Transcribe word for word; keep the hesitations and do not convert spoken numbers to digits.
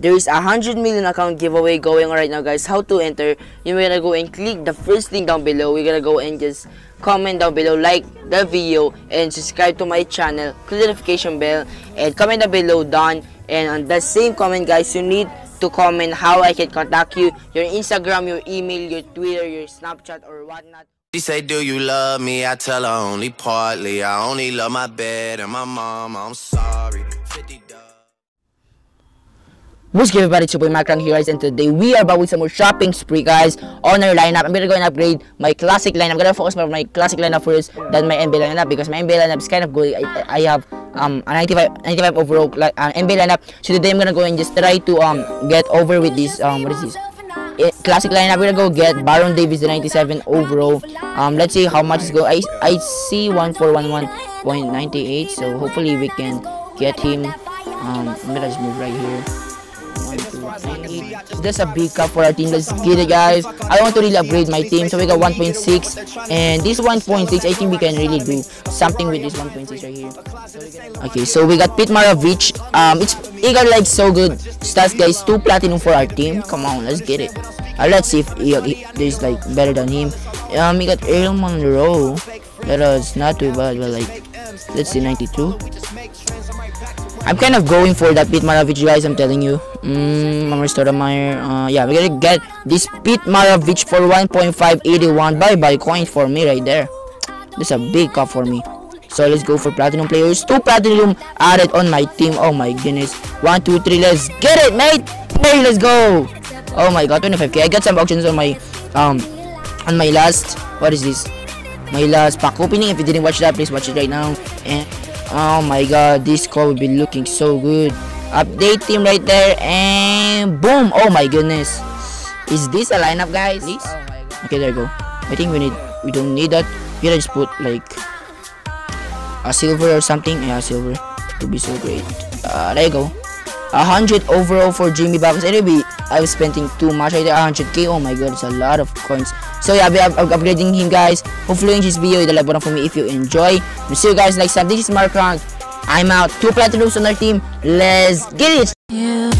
There is a one hundred million account giveaway going right now, guys. How to enter? You're gonna go and click the first link down below. We're gonna go and just comment down below, like the video, and subscribe to my channel. Click the notification bell and comment down below done. And on the same comment, guys, you need to comment how I can contact you, your Instagram, your email, your Twitter, your Snapchat, or whatnot. She say, do you love me? I tell her only partly. I only love my bed and my mom. I'm sorry. What's good, everybody? It's your boy MarkRank here, guys, and today we are back with some more shopping spree, guys, on our lineup. I'm gonna go and upgrade my classic lineup. I'm gonna focus more on my classic lineup first than my N B A lineup, because my N B A lineup is kind of good. I, I have um a ninety-five overall like uh, N B A lineup. So today I'm gonna go and just try to um get over with this um what is this it, classic lineup. We're gonna go get Baron Davis, the ninety-seven overall. Um, let's see how much is going. I I see one four one one point nine eight, so hopefully we can get him. Um, I'm gonna just move right here. That's a big cup for our team. Let's get it, guys. I want to really upgrade my team, so we got one point six, and this one point six, I think we can really do something with this one point six right here. Okay, so we got Pete Maravich. Um, it's he got like so good stats, guys. Two platinum for our team. Come on, let's get it. Uh, let's see if he, he, there's like better than him. Um, we got Earl Monroe. That was not too bad, but like let's see, ninety-two. I'm kind of going for that Pete Maravich, guys, I'm telling you. Mmm, I'm Stoudemire. Uh, yeah, we're gonna get this Pete Maravich for one point five eight one. Bye-bye coin for me right there. That's a big cup for me. So let's go for platinum players. Two platinum added on my team. Oh my goodness. One, two, three. Let's get it, mate. Hey, let's go. Oh my god, twenty-five K. I got some auctions on my, um, on my last, what is this? My last pack opening. If you didn't watch that, please watch it right now. And oh my god, this call will be looking so good. Update team right there, and boom. Oh my goodness, is this a lineup, guys? This? Okay, there you go. I think we need we don't need that. We just put like a silver or something. Yeah, silver would be so great. Uh, there you go. one hundred overall for Jimmy Buckets. Anyway, I was spending too much right there. One hundred K. Oh my god, it's a lot of coins. So yeah, I'll be upgrading him, guys. Hopefully in this video, hit the like button for me if you enjoy. We'll see you guys next time. This is MarkRank. I'm out. Two platinums on our team. Let's get it. Yeah.